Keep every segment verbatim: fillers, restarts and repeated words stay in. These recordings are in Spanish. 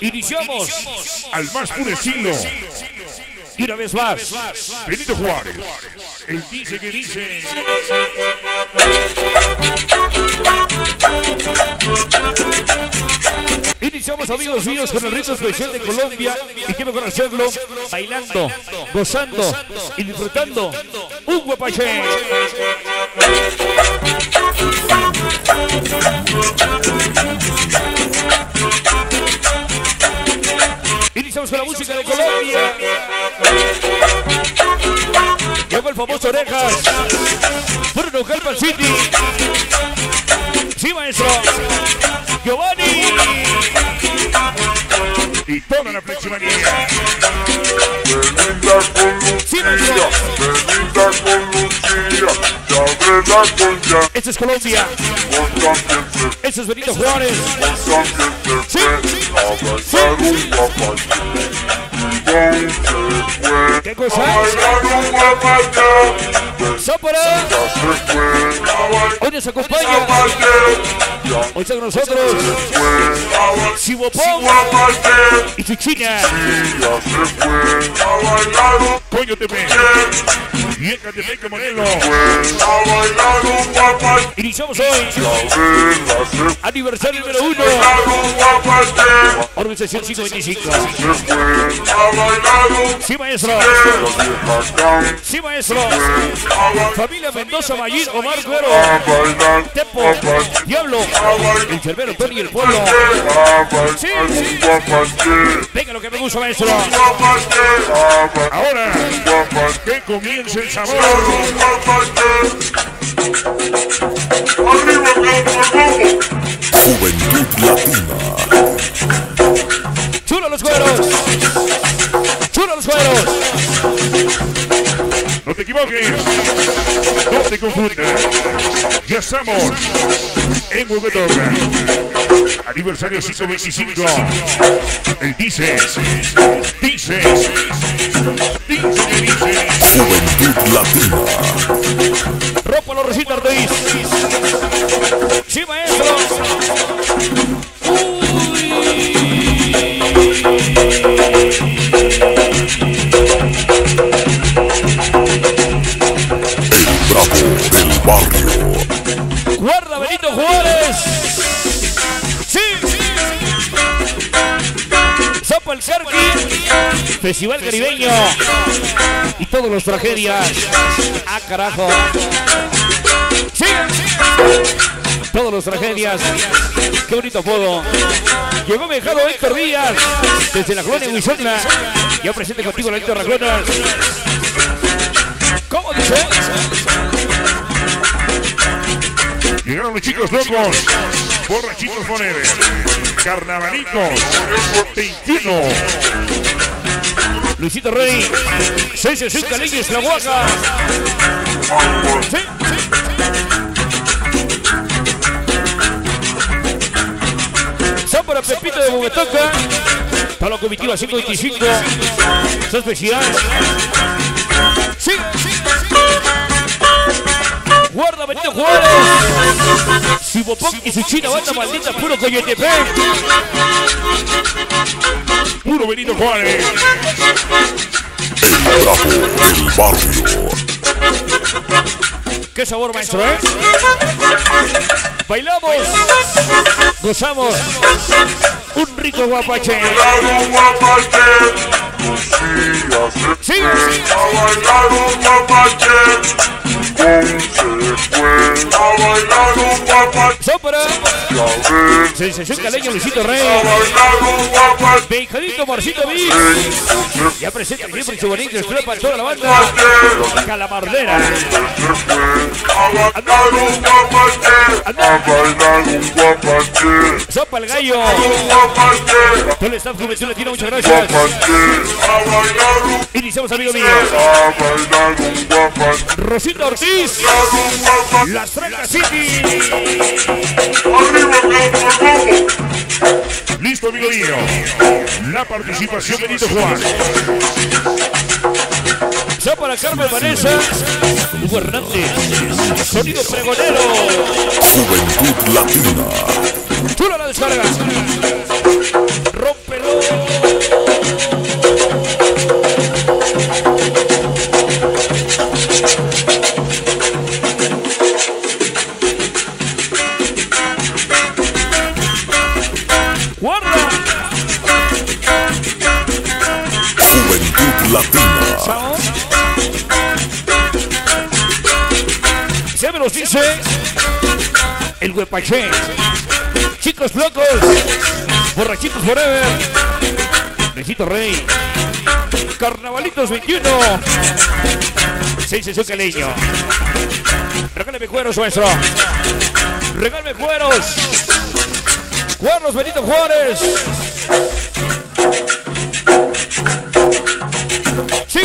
Iniciamos al más puro estilo. Y una vez más, Benito Juárez, el dice que dice. Iniciamos, amigos míos, con el ritmo especial de Colombia. Y quiero conocerlo bailando, gozando y disfrutando un guapache. Iniciamos con la música de Colombia. Llegó el famoso Orejas, Bruno Carpa City. Sí, maestro Giovanni y toda la fleximanía. Sí, maestro. Este es Colombia. Este es Benito Juárez. Sí, sí. ¿Qué cosa? ¡Sopra! Hoy nos acompaña. Hoy está con nosotros Sibopón y Chichina. Coyotepec y Ecatepec Morelos. Iniciamos hoy aniversario número uno. Organización cinco veinticinco. Sí, maestro. Sí, maestro. Familia Mendoza, Mayer Omar Güero, Tempo Diablo, El Cerbero, Corri y el pueblo. Sí, sí. Venga lo que me gusta, maestro. Ahora que comience el sabor. Juventud Latina. Chulo los güeros. Chulo los güeros. No te equivoques, no te confundas. Ya estamos en Huehuetoca. Aniversario cinco veinticinco. El dices, dices, dices que dices. Juventud Latina. Ropa los Rosita Ortiz. Sí, maestro. Del barrio. Guarda Benito Juárez. Sí, sí. Sopa el Carqui. Festival Caribeño. Y todos los tragedias. Ah, carajo. Sí, todos los tragedias. Qué bonito apodo. Llegó mejado Héctor Villas desde la colonia Huizotla. Ya presente contigo la Héctor Raglonas. ¿Cómo dice? Llegaron los Chicos Locos, Borrachitos Forever, Carnavalitos, veintiuno. Luisito Rey, sesenta y cinco leyes, La Guaca. Sí, sí. Son para Pepito de Huehuetoca, para la comitiva cinco veinticinco, son especiales. Sí, sí, sí. Guarda Benito Juárez, Sibopón y su china, Banda Maldita, puro Coyotepec. Puro Benito Juárez. El Bravo del Barrio. Qué sabor, maestro, ¿eh? Bailamos, gozamos, un rico guapache. Sí, sí. Sopra. Sensación caleño, Luisito Rey. Beijadito, Marcito Viz. Ya presenta el miembro Chubanito, espera para toda la banda. Calamardera. Sopa el gallo. Todo el staff Juventud Latina, muchas gracias. Iniciamos, amigo mío. Rosita Ortiz, La Franca City. Listo, amigo mío. La participación Benito Juárez. Ya para Carmen Vanessa, Hugo Hernández, Sonido Pregonero. Juventud Latina. Chula la descarga. gordo. Juventud Latina. Se me los dice el huepaché, Chicos Locos, Borrachitos Forever, Luisito Rey, Carnavalitos veintiuno, seis Caleño. Regálame cueros, nuestro. Regálame cueros. Cuernos Benito Juárez. Sí.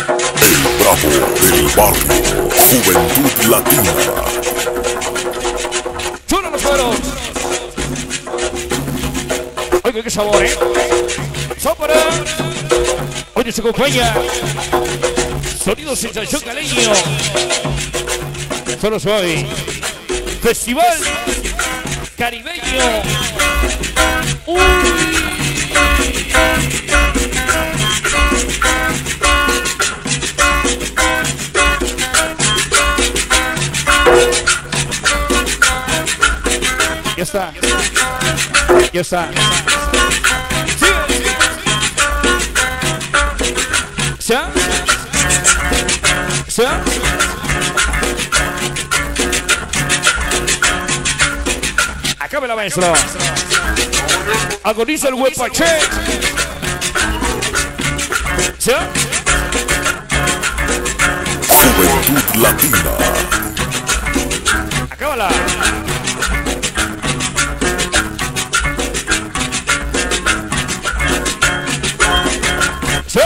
El Bravo del Barrio, Juventud Latina. ¡Chulo los cueros! Oiga, qué sabor, ¿eh? ¡Sopra! Oye, se acompaña Sonido sin Sensación caleño. Solo soy Festival Caribeño. Uy. Ya está. Ya está. ¿Sí? ¿Sí? Acábela, maestro. Agoniza el huepaché. ¿Sí? Juventud Latina. Acábala. ¿Sí?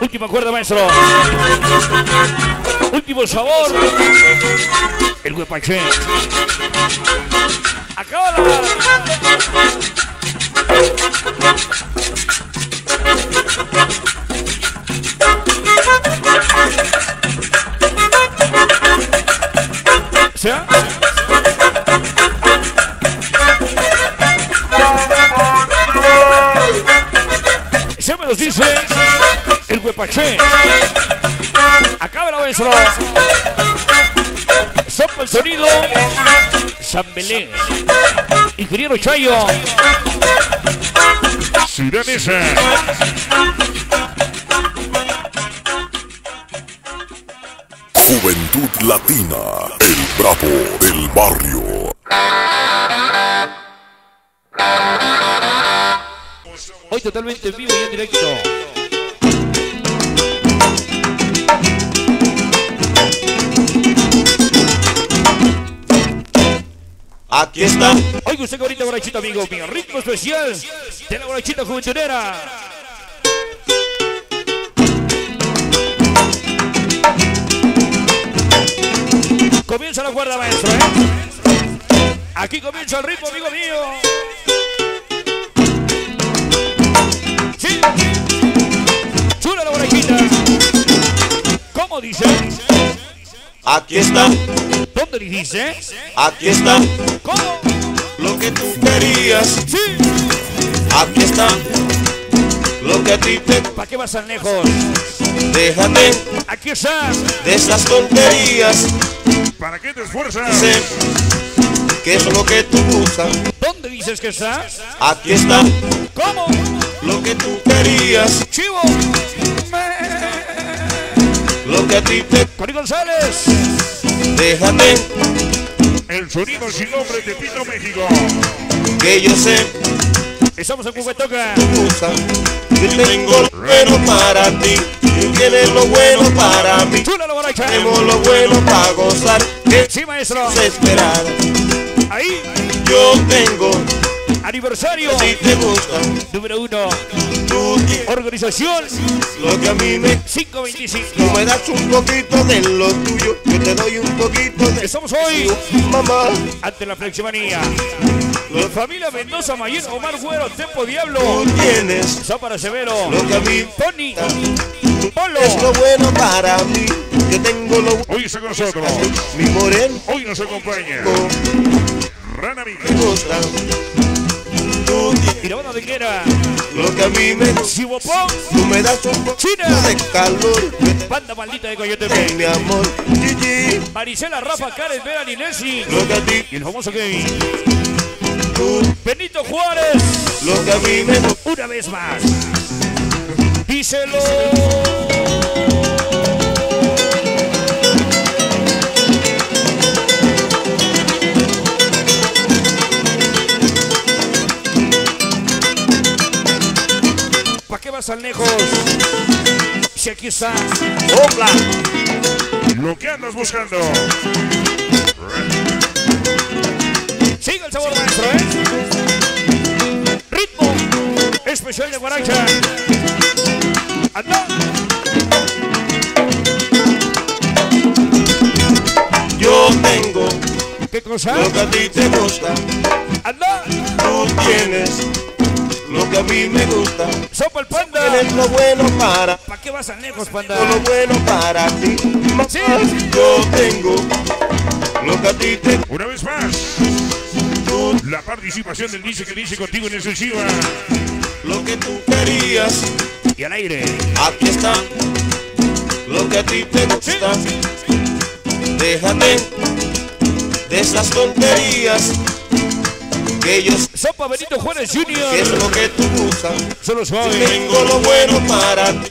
Última cuerda, maestro. Último sabor. El huepaché. Acaba la bala. ¿Sí? Se me los dice el huepaché. Acaba la maestro. Sopa el sonido. San Belén. Ingeniero Chayo. Sirenesa. Juventud Latina. El Bravo del Barrio. Hoy totalmente en vivo y en directo. Aquí está. Oiga usted que ahorita borrachito amigo mío, ritmo especial de la borrachita juventunera. Comienza la cuerda maestro, ¿eh? Aquí comienza el ritmo amigo mío. Sí. Chula la borrachita. ¿Cómo dice? Aquí está. ¿Dónde le dice? Aquí está. ¿Cómo? Lo que tú querías. Sí. Aquí está. Lo que a ti te... ¿Para qué vas tan lejos? Déjate. Aquí está. De esas tonterías. ¿Para qué te esfuerzas? Sé que es lo que tú buscas. ¿Dónde dices que está? Aquí está. ¿Cómo? Lo que tú querías. Chivo. Lo que a ti te... Corri González. Déjate. El sonido sin nombre de Tepito, México. Que yo sé. Estamos en Huehuetoca. Yo tengo lo bueno para ti. Tú tienes lo bueno para mí. Chula la borracha. Tenemos lo bueno para gozar. Sí, maestro. Desesperada. Ahí. Yo tengo. Aniversario. Si te gusta. Número uno. Organización lo que a mí me cinco veinticinco. Tú me das un poquito de lo tuyo, yo te doy un poquito de... Estamos hoy, mamá, ante la fleximanía. Lo... Familia Mendoza, Mayer Omar Güero, Tempo Diablo. Tú tienes... Sápara Severo. Lo que a mí... Tony. Polo. Es lo bueno para mí, que tengo lo... Hoy está con nosotros. Mi moreno. Hoy nos acompaña. Con... Rana Miguel. Me gusta. Y la banda de Kera. Lo que a mí me gusta. Tú me das un poco de calor. Banda maldita de Coyotepec. Mi amor. Gigi Gigi Marisela, Rafa, Karen, Béal y Nessi. Y el famoso Kevin Benito Juárez. Lo que a mí me... Una vez más, díselo. ¿Para qué vas tan lejos? Si aquí estás, ¡hola! Lo que andas buscando. Sigue el sabor, maestro, ¿eh? Ritmo especial de guaracha. Anda. Yo tengo. ¿Qué cosa? Lo que a ti te gusta. Anda. Tú tienes lo que a mí me gusta. Sopa el panda. Tienes lo bueno para. ¿Para qué vas tan lejos, panda? Lo bueno para ti. Sí. Yo tengo lo que a ti te. Una vez más. La participación del dice que dice contigo en exclusiva. Lo que tú querías. Y al aire. Aquí está. Lo que a ti te gusta. Sí. Déjate de esas tonterías. Que ellos. Sopa Benito Juárez junior Es lo que tú gustas. Solo soy. Tengo lo bueno para ti.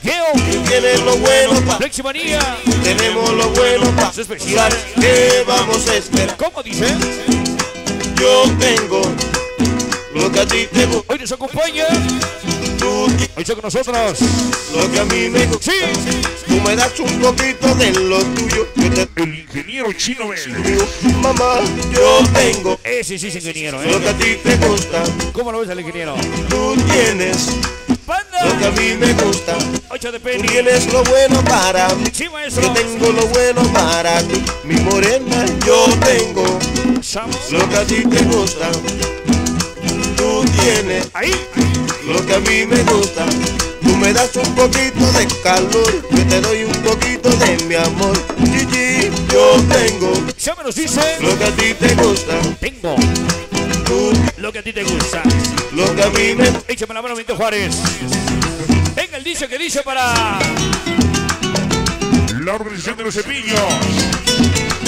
Tienes lo bueno para. Flexi Manía. Tenemos lo bueno para. Es especial. ¿Qué vamos a esperar? ¿Cómo dice? Yo tengo lo que a ti te gusta. Hoy nos acompaña. Hoy está con nosotros. Lo que a mí me gusta. Sí. Tú me das un poquito de lo tuyo. El ingeniero Chino Bello. Mamá, yo tengo. Ese sí es ingeniero, ¿eh? Lo que a ti te gusta. ¿Cómo lo ves al ingeniero? Tú tienes. Panda. Lo que a mí me gusta. Ocho de peli. Tienes lo bueno para mí. Sí, maestro. Yo tengo lo bueno para ti. Mi morena, yo tengo. Lo que a ti te gusta, tú tienes. Ahí. Lo que a mí me gusta, tú me das un poquito de calor, yo te doy un poquito de mi amor. Gigi, yo tengo. Ya me lo dice. Lo que a ti te gusta, tengo. Tú. Lo que a ti te gusta, lo que a mí me. Échame la mano, Benito Juárez. Venga el dice que dice para la organización de los cepillos.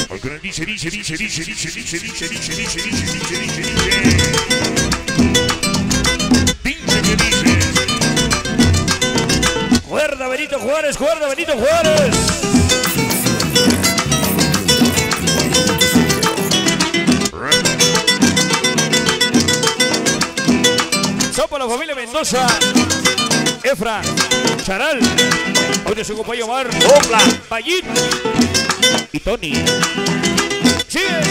Porque dice, dice, dice, dice, dice, dice, dice, dice, dice, dice, dice, dice, dice. Dice que dice. Guarda Benito Juárez, guarda Benito Juárez. Son para la familia Mendoza. Efra, Charal. Hoy nos acompaña Omar. Opla, Payín y Tony. Sigue.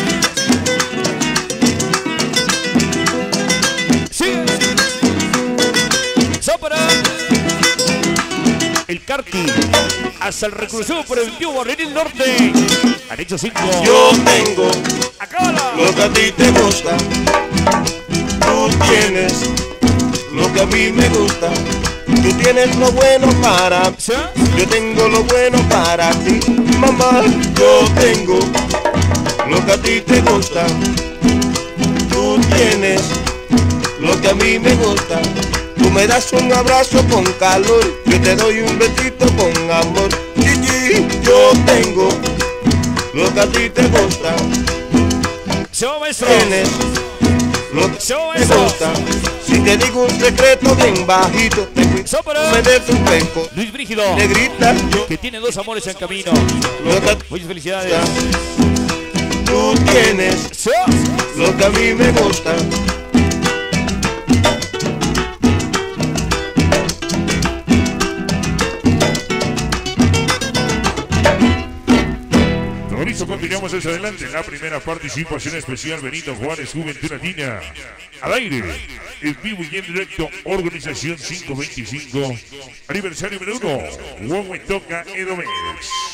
Sigue. Sopra. El Carti. Hasta el reclusivo por el tío Barril Norte. Han hecho cinco. Yo tengo. Acábala. Lo que a ti te gusta. Tú tienes. Lo que a mí me gusta. Tú tienes lo bueno para. ¿Sí? Yo tengo lo bueno para ti. Mamá, yo tengo lo que a ti te gusta. Tú tienes lo que a mí me gusta. Tú me das un abrazo con calor, yo te doy un besito con amor. Gigi, yo tengo lo que a ti te gusta. Yo me tienes lo que yo te gusta. Si te digo un secreto bien bajito, te cuido, me des un peco. Luis Brígido, negrita, que tiene dos amores en camino. Muchas felicidades. Tú tienes lo que a mí me gusta. Por eso continuamos hacia adelante. La primera participación especial Benito Juárez, Juventud Latina. Al aire, en vivo y en directo, Organización cinco veinticinco, aniversario número uno, Huehuetoca Edomex.